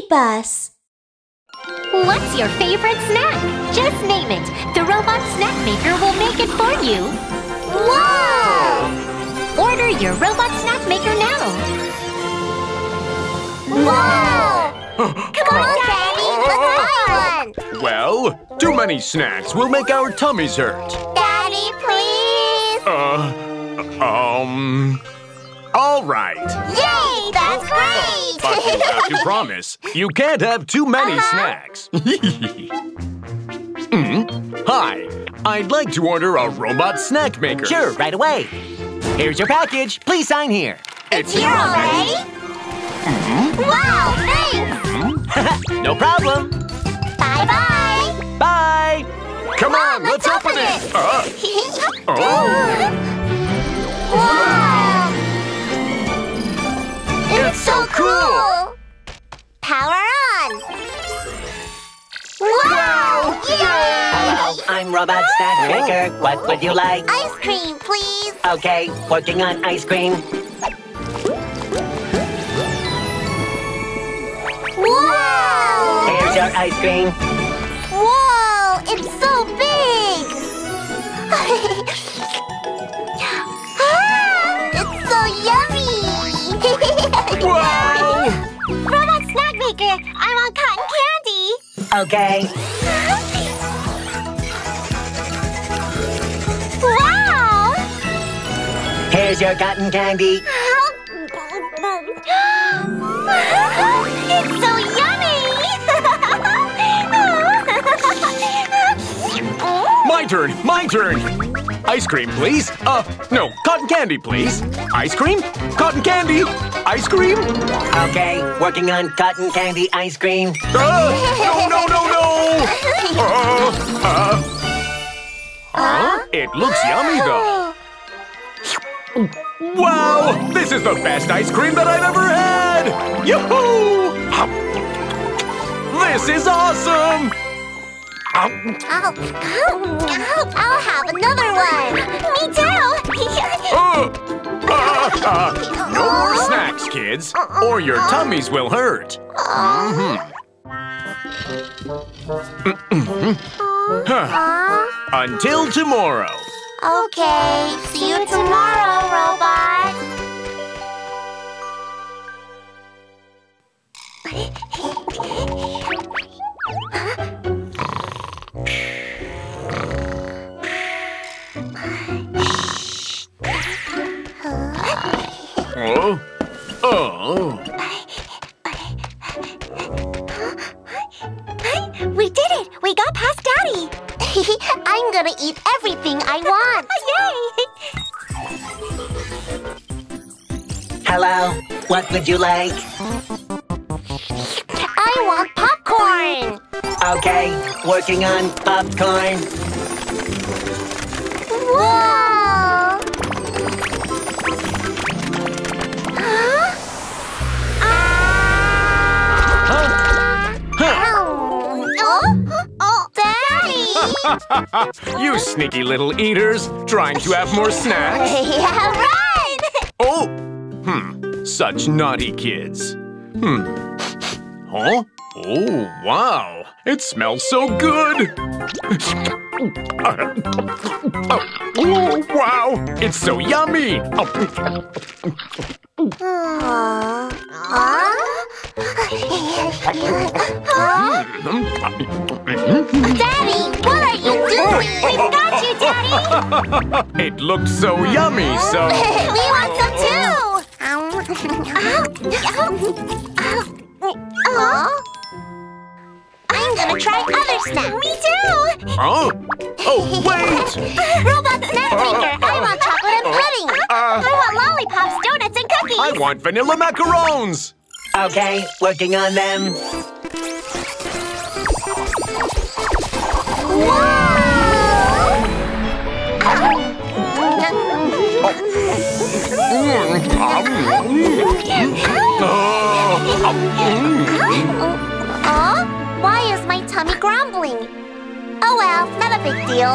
mini bus. What's your favorite snack? Just name it. The robot snack maker will make it for you. Whoa! Order your robot snack maker now. Whoa! Come on, Daddy. Let's buy one. Well, too many snacks will make our tummies hurt. Daddy, please. All right. Yay! That's great! But you have to promise, you can't have too many snacks. Hi, I'd like to order a robot snack maker. Sure, right away. Here's your package. Please sign here. It's here already? Wow, thanks! No problem. Bye-bye. Bye. Come on, let's open it. Wow. It's so cool! Power on! Wow! Yay! I'm Robot Snack Maker. What would you like? Ice cream, please! Okay, working on ice cream. Wow! Here's your ice cream. Whoa! It's so big! It's so yummy! Wow! Robot Snack Maker, I want cotton candy! Okay. Wow! Here's your cotton candy. It's so yummy! My turn! Ice cream, please. No, cotton candy, please. Ice cream, cotton candy, ice cream. Okay, working on cotton candy ice cream. No! It looks yummy, though. Wow, this is the best ice cream that I've ever had. Yoo-hoo! This is awesome. I'll have another one. Me too. No more snacks, kids, or your tummies will hurt. Until tomorrow. Okay. See you tomorrow, robot. We did it! We got past Daddy! I'm gonna eat everything I want! Yay! Hello, what would you like? I want popcorn! Okay, working on popcorn. Whoa! You sneaky little eaters, trying to have more snacks. Yeah, right! Such naughty kids. Oh, wow. It smells so good. Wow, it's so yummy. Daddy, what are you doing? We've got you, Daddy! It looked so yummy, so... We want some too! I'm gonna try other snacks. Me too! Wait! Robot Snack Maker, I want chocolate and pudding! I want lollipops, donuts, and cookies! I want vanilla macarons! Okay, working on them. Whoa! Why is my tummy grumbling? Oh well, not a big deal.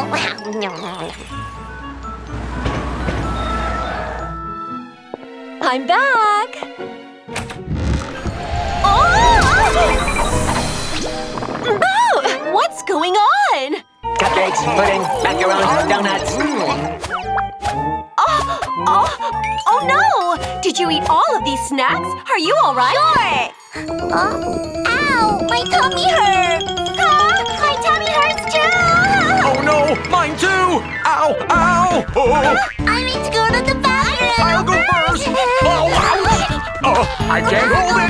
I'm back! Oh! pudding, macarons, donuts. Oh no! Did you eat all of these snacks? Are you all right? Sure! Ow! My tummy hurts! My tummy hurts too! Oh no! Mine too! Ow! Ow! Oh. I need to go to the bathroom! I'll go first! Oh, ouch! Oh, I can't hold it!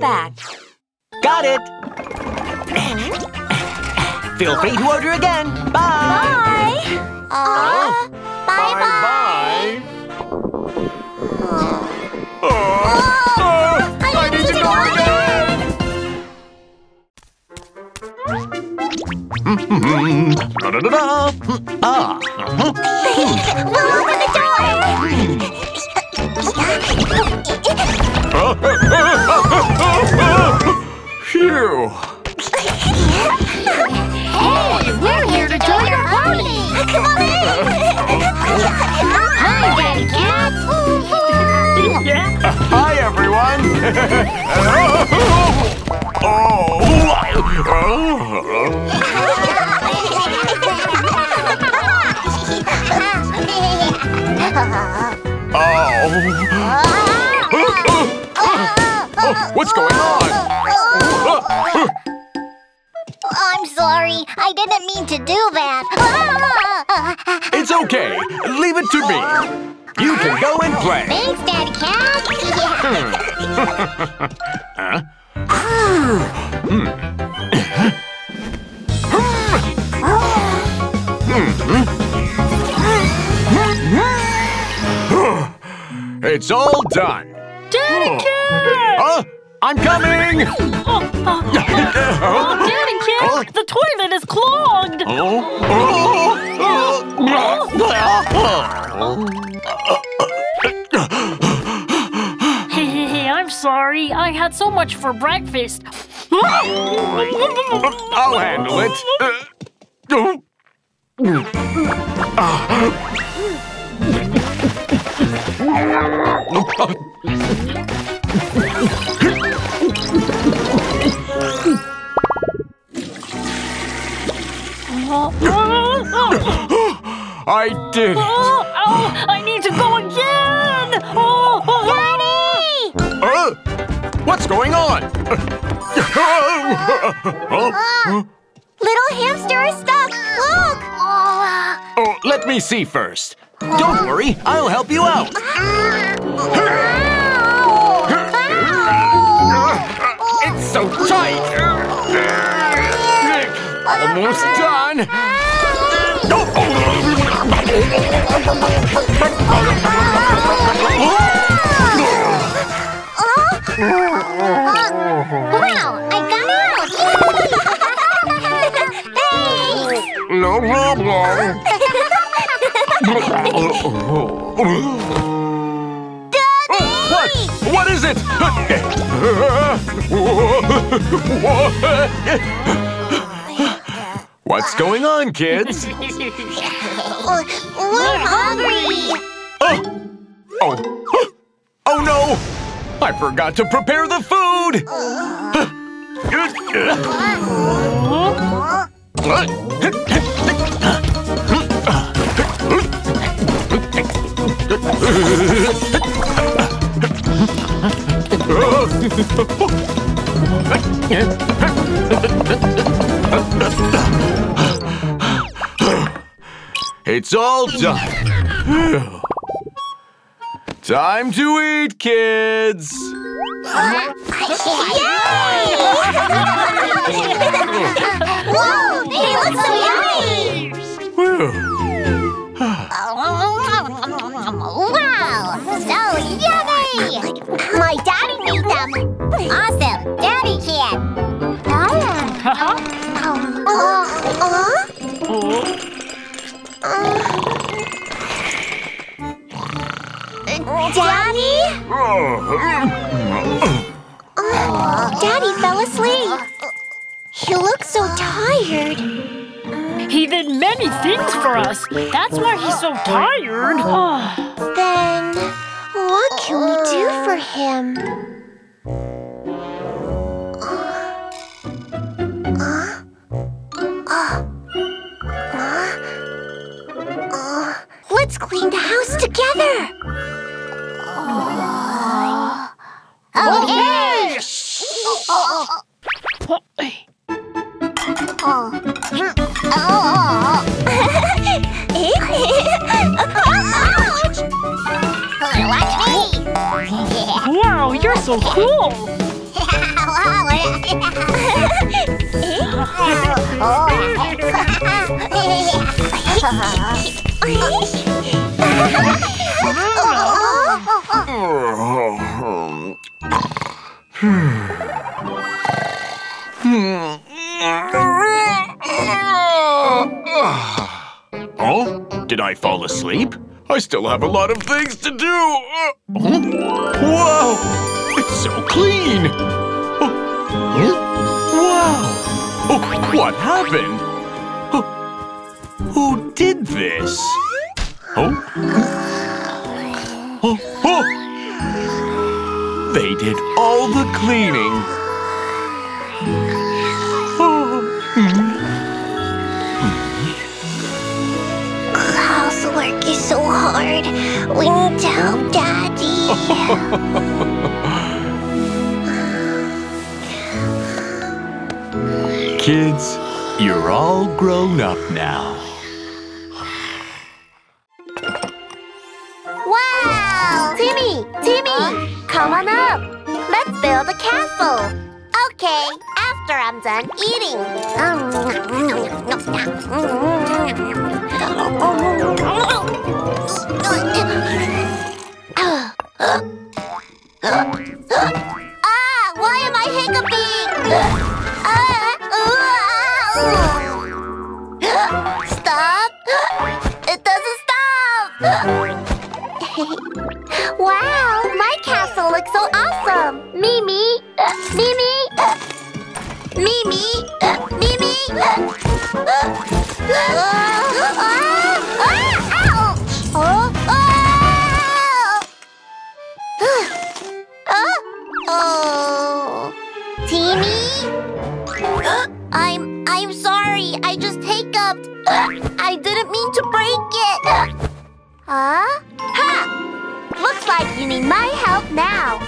Back. Got it! Feel free to order again! Bye! Bye! Bye-bye! I need to go again! We'll open the door! Phew! Hey, we're here to join your party! Come on in! Hi, Daddy Cat! Hi, everyone! What's going on? I'm sorry. I didn't mean to do that. It's okay. Leave it to me. You can go and play. Thanks, Daddy Cat. It's all done. Daddy Cat! I'm coming! Daddy Cat, the toilet is clogged! Hey, I'm sorry. I had so much for breakfast. I'll handle it. I did it! I need to go again! Daddy! What's going on? Little hamster is stuck! Look! Oh, let me see first. Don't worry, I'll help you out. It's so tight! Almost done! Wow, I got out! Thanks! No problem! What is it? What's going on, kids? We're hungry. Oh no! I forgot to prepare the food. It's all done. Time to eat, kids. Whoa! He looks so yummy. Wow! So yummy! My daddy made them! Awesome! Daddy Cat! Daddy? Daddy fell asleep. He looks so tired. He did many things for us. That's why he's so tired. Then, what can we do for him? Let's clean the house together. Okay. Ouch! Watch me! Wow, you're so cool! Oh, did I fall asleep? I still have a lot of things to do. Whoa, it's so clean. Wow, what happened? Who did this? They did all the cleaning. Housework is so hard. We need to help Daddy. Kids, you're all grown up now. Timi, come on up. Let's build a castle. Okay, after I'm done eating. Why am I hiccuping? Stop! It doesn't stop! Wow, my castle looks so awesome! Mimi! Mimi! Mimi! Mimi! Ouch! Oh! Timi? I'm sorry, I just hiccuped! I didn't mean to break it! Huh? Ha! Looks like you need my help now.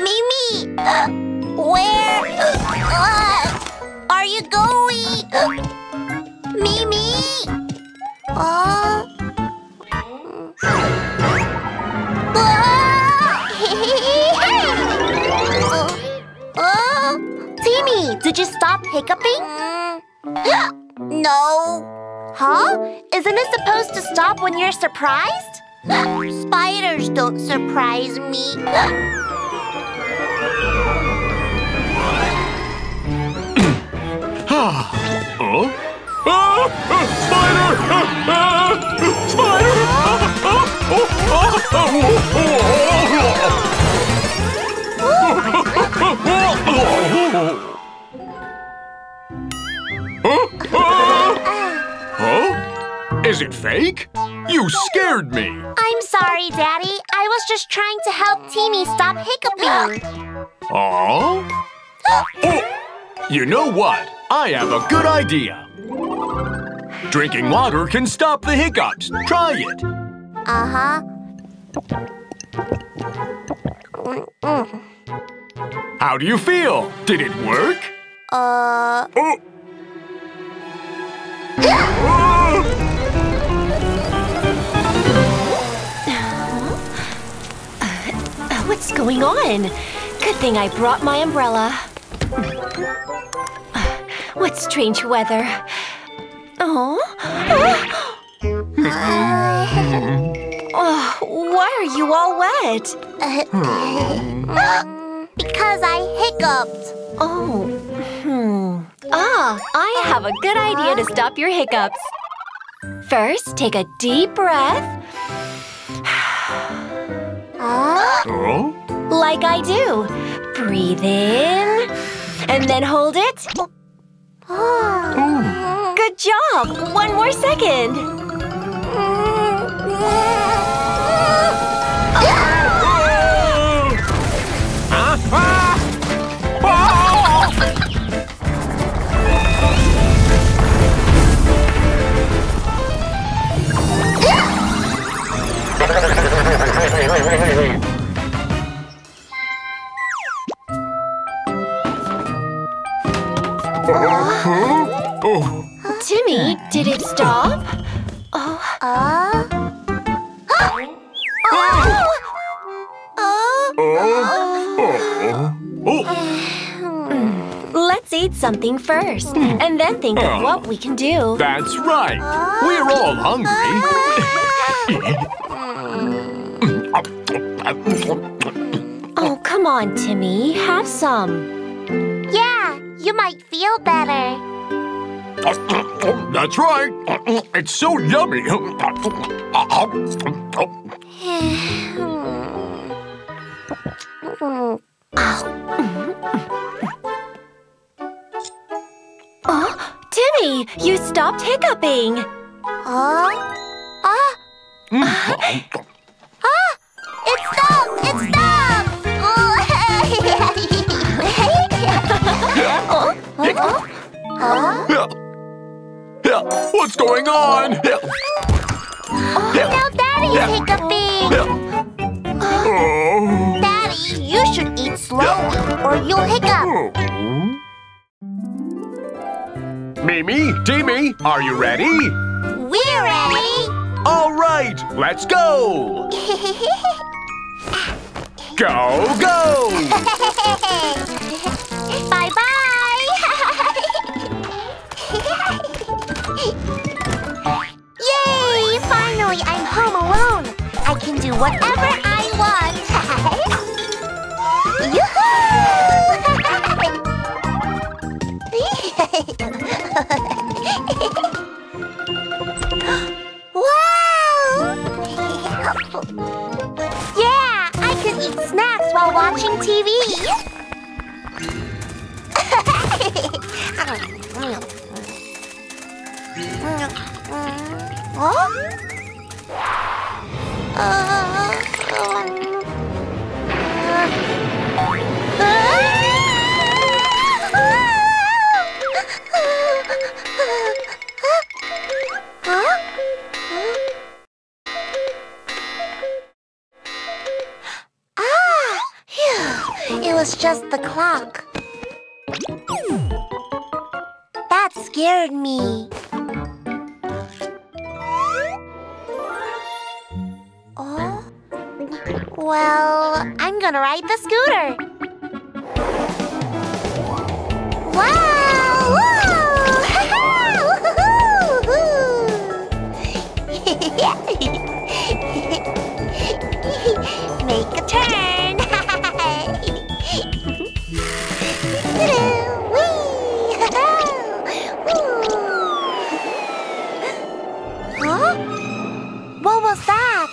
Mimi, where are you going? Mimi? Timi, did you stop hiccuping? No. Huh? Isn't it supposed to stop when you're surprised? Spiders don't surprise me. Spider! Spider! Is it fake? You scared me! I'm sorry, Daddy. I was just trying to help Timi stop hiccuping. You know what? I have a good idea. Drinking water can stop the hiccups. Try it. How do you feel? Did it work? What's going on? Good thing I brought my umbrella. What strange weather. Why are you all wet? Because I hiccuped. I have a good idea to stop your hiccups. First, take a deep breath. Oh? Like I do. Breathe in. And then hold it. Oh. Good job. One more second. Oh. Timi, did it stop? Oh. Let's eat something first, and then think of what we can do. That's right. We're all hungry. Oh, come on, Timi. Have some. Yeah, you might feel better. That's right. It's so yummy. Oh, Timi, you stopped hiccuping. It stopped! It stopped! What's going on? Oh, now Daddy's hiccuping! Daddy, you should eat slowly or you'll hiccup! Mimi, Timi, are you ready? We're ready! All right, let's go! Go, go! Bye-bye! Yay! Finally, I'm home alone. I can do whatever I want. Yoo-hoo! Wow! Yeah, I can eat snacks while watching TV. It was just the clock. That scared me. Well, I'm gonna ride the scooter. Wow! Woo! Make a turn. Huh? What was that?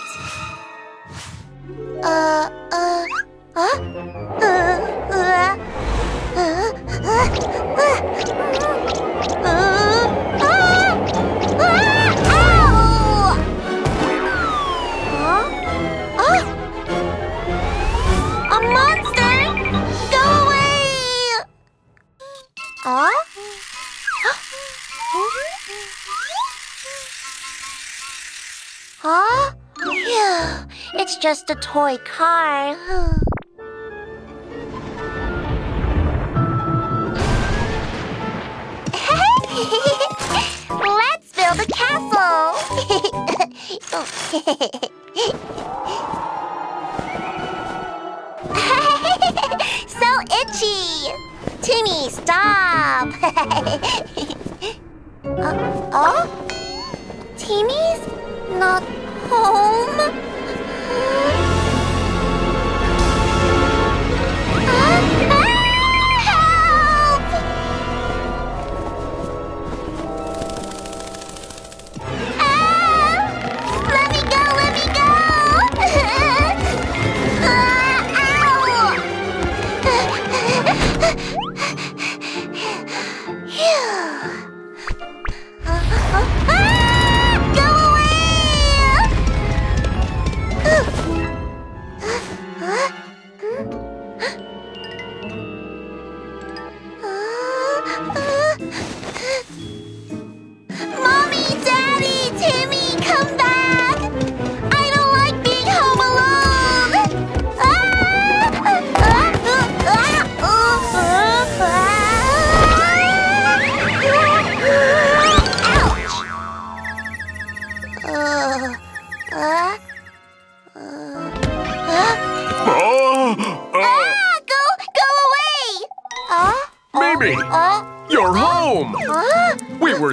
A monster! Go away! It's just a toy car. Let's build a castle. So itchy. Timi, stop. Timi's not home. Help! Let me go!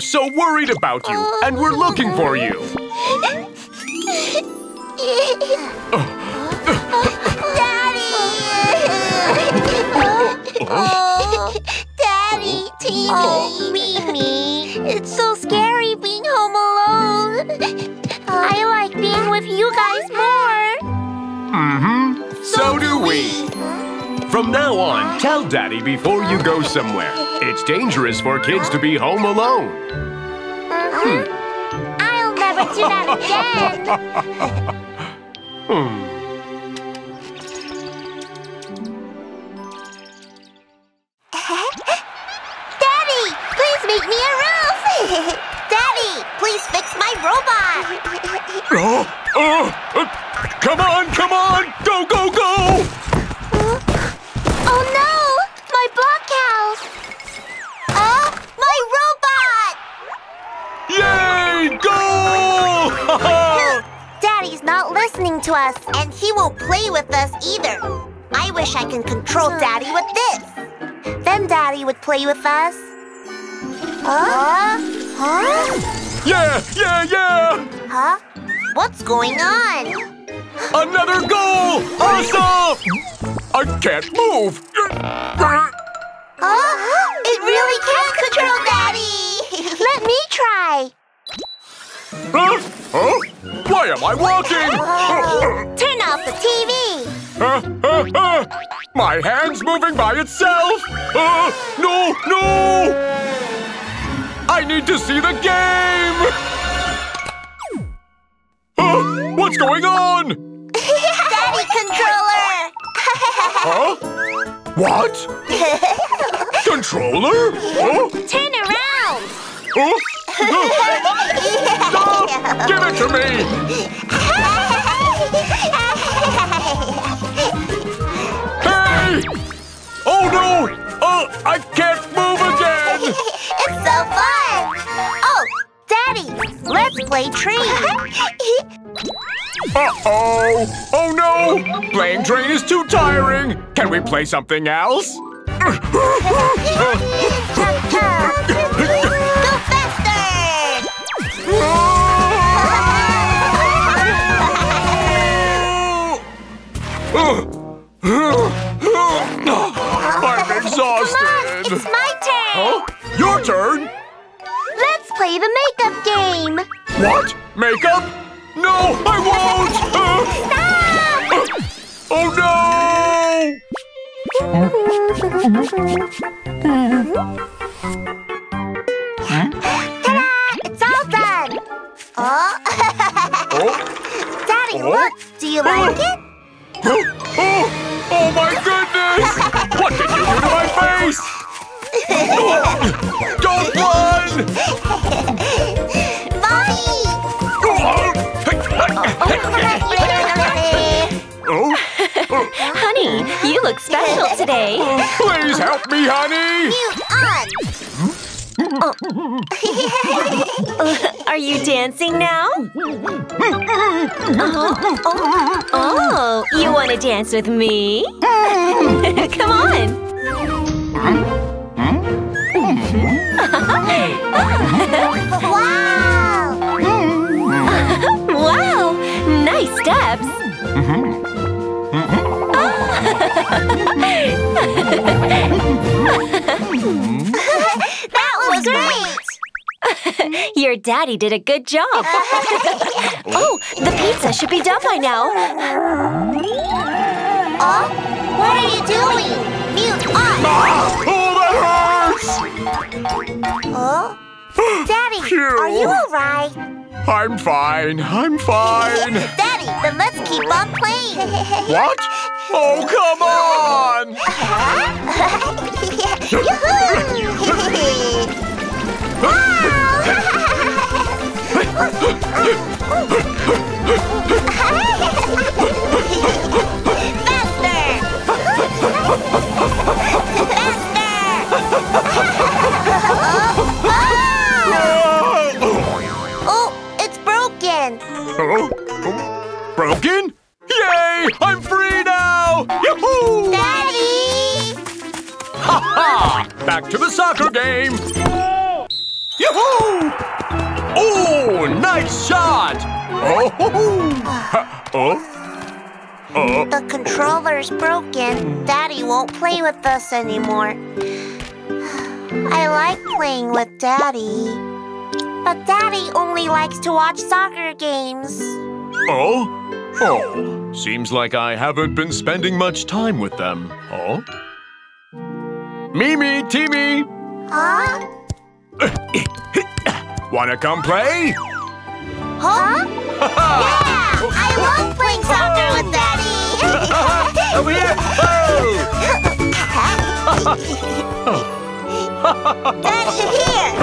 so worried about you, and we're looking for you. Daddy! Oh, Daddy, Timi. Oh, Mimi. It's so scary being home alone. I like being with you guys more. Mm-hmm. So do we. From now on, tell Daddy before you go somewhere. It's dangerous for kids to be home alone. I'll never do that again. Daddy, please make me a roof. Daddy, please fix my robot. Come on, come on. Go, go, go. Oh no! My blockhouse! Oh, my robot! Yay! Goal! Daddy's not listening to us, and he won't play with us either. I wish I can control Daddy with this. Then Daddy would play with us. Yeah! Yeah! Yeah! Huh? What's going on? Another goal! Awesome! I can't move! Oh, it really can control Daddy! Let me try! Why am I walking? Turn off the TV! My hand's moving by itself! No, no! I need to see the game! What's going on? Daddy controller! Huh? What? Controller? Huh? Turn around! Huh? Stop! Give it to me! Hey! Oh no! I can't move again! It's so fun! Oh, Daddy, let's play tree! Uh-oh! Oh no! Playing train is too tiring! Can we play something else? Go faster! I'm exhausted! Come on! It's my turn! Huh? Your turn? Let's play the makeup game! What? Makeup? No, I won't! Stop! Oh no! Ta-da! It's all done! Daddy, look! Do you like it? Oh my goodness! What did you do to my face? Don't run! Mommy! Honey, you look special today. Please help me, honey. Are you dancing now? Oh, you want to dance with me? Come on. Wow! Nice steps! That was great! Your daddy did a good job! Oh, the pizza should be done by now! Oh? What are you doing? Mute on! That hurts! Oh? Daddy, are you alright? I'm fine. I'm fine. Daddy, then let's keep on playing. What? Oh, come on! Faster! Faster! Broken? Yay! I'm free now! Yahoo! Daddy! Ha ha! Back to the soccer game! Yay! Yoo-hoo! Oh, nice shot! Oh, ho -ho. The controller's broken. Daddy won't play with us anymore. I like playing with Daddy. But Daddy only likes to watch soccer games. Oh? Oh, seems like I haven't been spending much time with them. Oh? Mimi, Timi! Huh? Wanna come play? Huh? Yeah! I love playing soccer with Daddy! Daddy, here!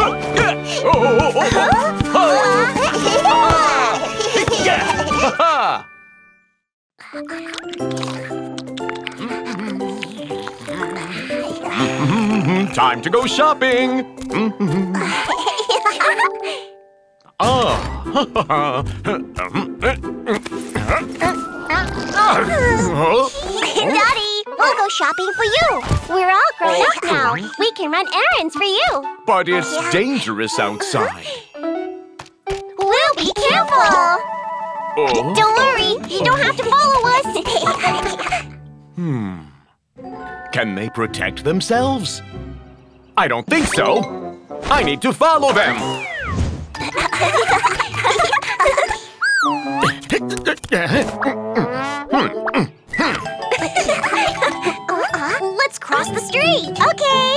Time to go shopping! Daddy, we'll go shopping for you! We're all grown up now! We can run errands for you! But it's dangerous outside! We'll be careful! Oh. Don't worry, you don't have to follow us! Can they protect themselves? I don't think so. I need to follow them. Let's cross the street. Okay.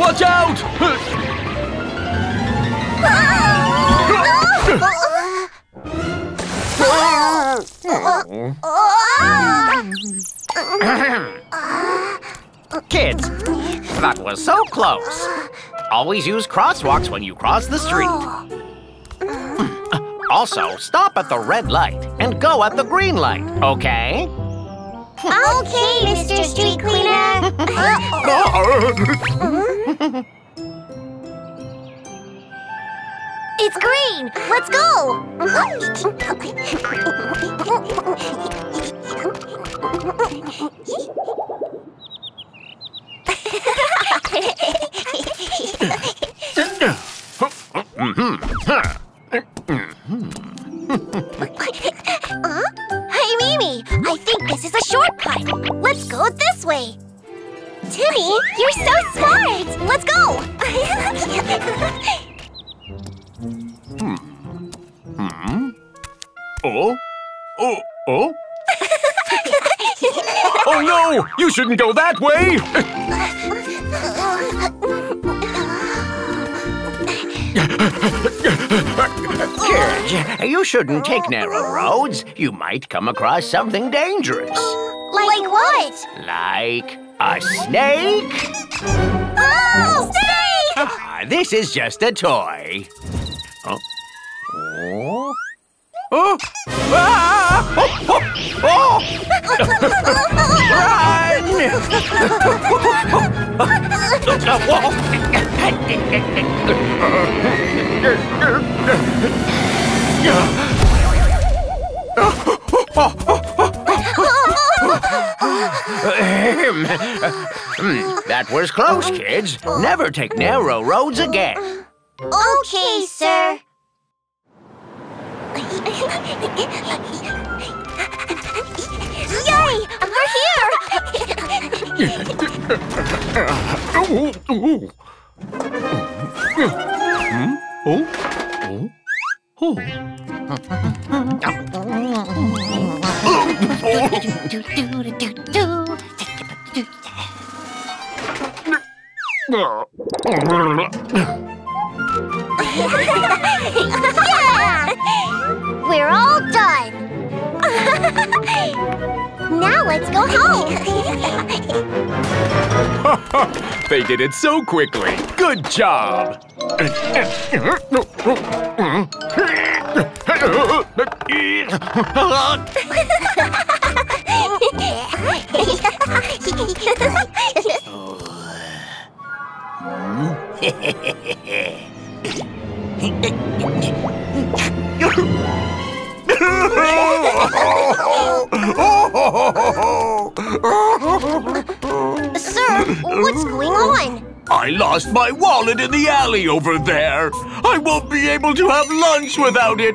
Watch out! Kids, that was so close. Always use crosswalks when you cross the street. Also, stop at the red light and go at the green light, okay? Okay, Mr. Street Cleaner. It's green! Let's go! Hey, Mimi! I think this is a shortcut! Let's go this way! Timi, you're so smart! Let's go! Oh? Oh no! You shouldn't go that way! Kids, you shouldn't take narrow roads. You might come across something dangerous. Like what? Like a snake? Oh! Snake! This is just a toy. Oh. Oh. Oh! Ah! Oh! Oh! Oh! That was close, kids. Never take narrow roads again. Okay, sir. Yay! We're here! Yeah! We're all done! Now let's go home! They did it so quickly! Good job! Oh, Sir, what's going on? I lost my wallet in the alley over there. I won't be able to have lunch without it.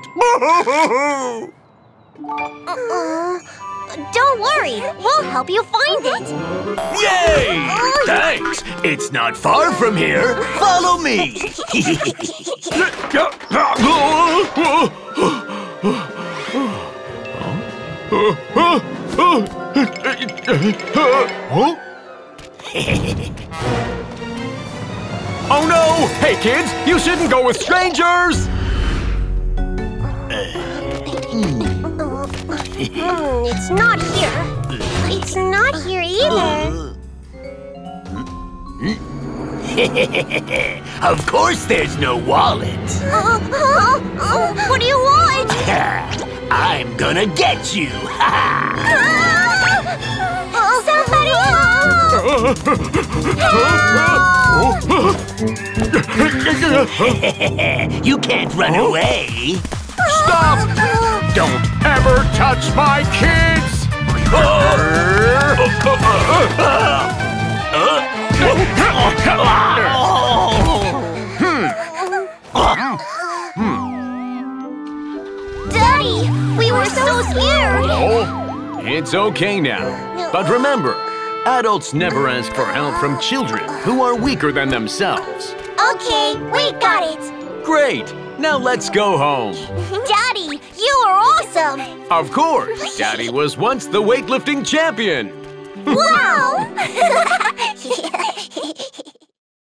Don't worry, we'll help you find it. Yay! Thanks! It's not far from here. Follow me. Oh no! Hey kids, you shouldn't go with strangers! It's not here. It's not here either. Of course there's no wallet. What do you want? I'm gonna get you. Somebody help! You can't run away. Stop! Don't ever touch my kids! Daddy, we were so scared! Oh, it's okay now. But remember, adults never ask for help from children who are weaker than themselves. Okay, we got it! Great! Now let's go home. Daddy, you are awesome! Of course! Daddy was once the weightlifting champion! Wow!